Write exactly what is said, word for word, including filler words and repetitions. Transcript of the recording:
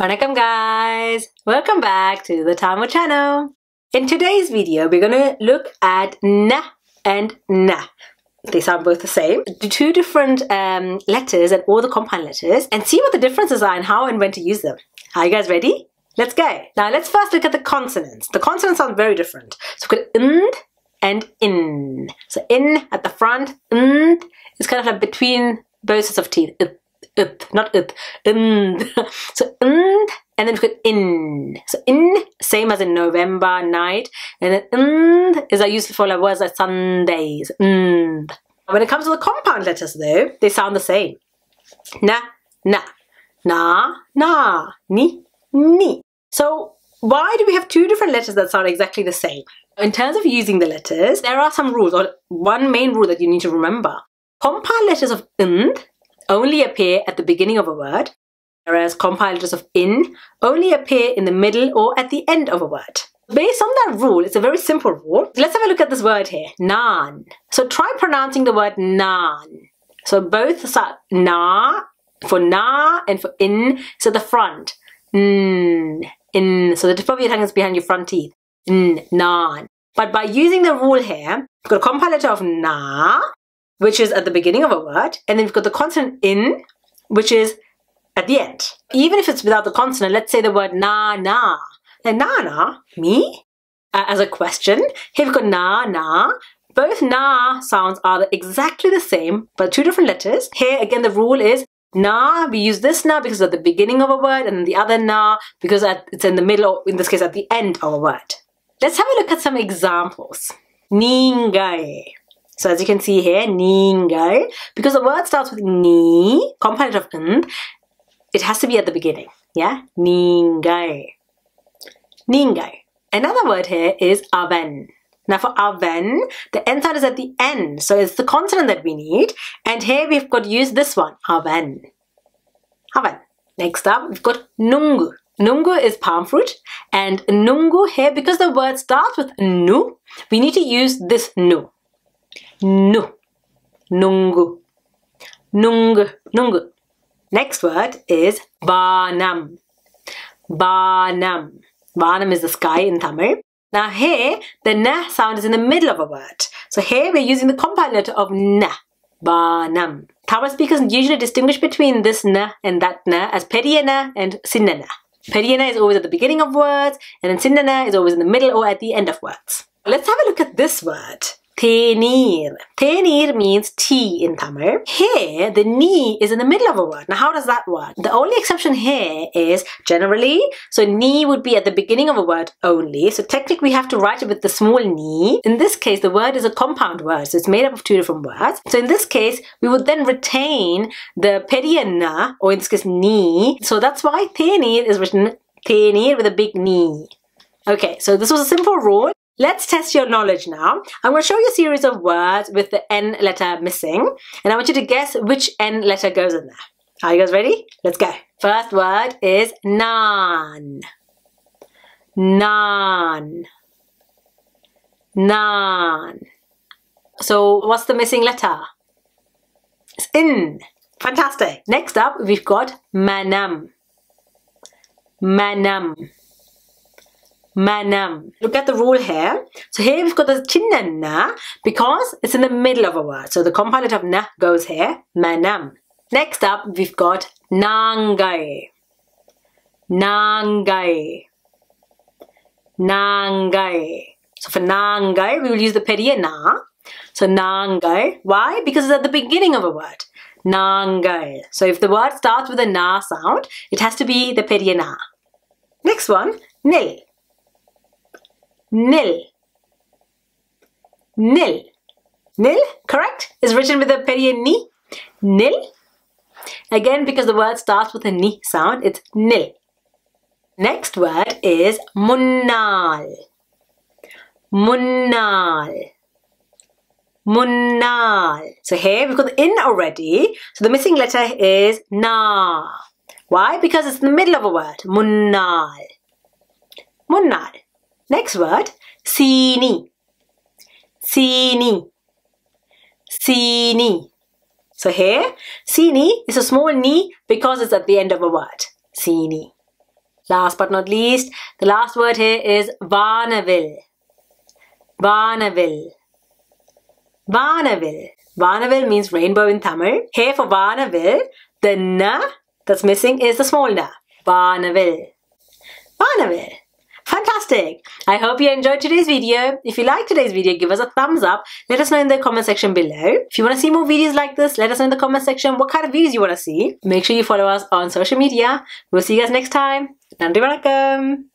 Vanakkam guys! Welcome back to the Tamo channel. In today's video, we're gonna look at na and na. They sound both the same. The two different um, letters and all the compound letters, and see what the differences are and how and when to use them. Are you guys ready? Let's go. Now let's first look at the consonants. The consonants sound very different. So we've got ind and in. So in at the front, ind is kind of like between both sets of teeth. Up, not up, ind. So ind, and then we've got in. So in, same as in November, night, and then ind is used for like words like Sundays, ind. When it comes to the compound letters though, they sound the same. Na, na, na, na, ni, ni. So why do we have two different letters that sound exactly the same? In terms of using the letters, there are some rules, or one main rule that you need to remember. Compound letters of ind only appear at the beginning of a word, whereas compound letters of in only appear in the middle or at the end of a word. Based on that rule, it's a very simple rule. Let's have a look at this word here, naan. So try pronouncing the word naan. So both start na, for na and for in, so the front, n, in, so the tip of your tongue is behind your front teeth, n, naan. But by using the rule here, we've got a compound letter of na, which is at the beginning of a word, and then we've got the consonant in, which is at the end. Even if it's without the consonant, let's say the word na, na. Now, na, na, me, uh, as a question. Here we've got na, na. Both na sounds are exactly the same, but two different letters. Here, again, the rule is na, we use this na because it's at the beginning of a word, and the other na because at, it's in the middle, or in this case, at the end of a word. Let's have a look at some examples. Ningai. So as you can see here, ningai, because the word starts with ni, compound of ind, it has to be at the beginning, yeah? Ningai. Ningai. Another word here is avan. Now for avan, the end sound is at the end, so it's the consonant that we need, and here we've got to use this one, avan. Avan. Next up, we've got nungu. Nungu is palm fruit, and nungu here, because the word starts with nu, we need to use this nu. Nu, nungu, nungu, nungu. Next word is vaanam, vaanam. Vaanam is the sky in Tamil. Now here, the na sound is in the middle of a word. So here we're using the compound letter of na, vaanam. Tamil speakers usually distinguish between this na and that na as periyana and sinnana. Periyana is always at the beginning of words, and then sinnana is always in the middle or at the end of words. Let's have a look at this word. Thenir. Thenir means tea in Tamil. Here, the ni is in the middle of a word. Now, how does that work? The only exception here is generally, so ni would be at the beginning of a word only. So technically, we have to write it with the small ni. In this case, the word is a compound word, so it's made up of two different words. So in this case, we would then retain the periyana, or in this case, ni. So that's why thenir is written thenir with a big ni. Okay, so this was a simple rule. Let's test your knowledge now. I'm going to show you a series of words with the N letter missing, and I want you to guess which N letter goes in there. Are you guys ready? Let's go. First word is naan. Naan. Naan. So what's the missing letter? It's in. Fantastic. Next up, we've got manam. Manam. Manam. Look at the rule here. So here we've got the chinna na because it's in the middle of a word. So the compound letter of na goes here, manam. Next up, we've got nangai. Nangai. Nangai. So for nangai, we will use the periya na. So nangai. Why? Because it's at the beginning of a word. Nangai. So if the word starts with a na sound, it has to be the periya na. Next one, nil. Nil. Nil. Nil, correct, is written with a period ni. Nil. Again, because the word starts with a ni sound, it's nil. Next word is munnal. Munnal. Munnal. So here we've got the in already. So the missing letter is na. Why? Because it's in the middle of a word. Munnal. Munnal. Next word, sini. Sini. Sini. So here, sini is a small ni because it's at the end of a word. Sini. Last but not least, the last word here is Barneville. Barneville. Barneville. Barneville means rainbow in Tamil. Here for Barneville, the na that's missing is the small na. Barneville. Barneville. Fantastic! I hope you enjoyed today's video. If you like today's video, give us a thumbs up. Let us know in the comment section below. If you want to see more videos like this, let us know in the comment section what kind of videos you want to see. Make sure you follow us on social media. We'll see you guys next time. Nandri vanakkam!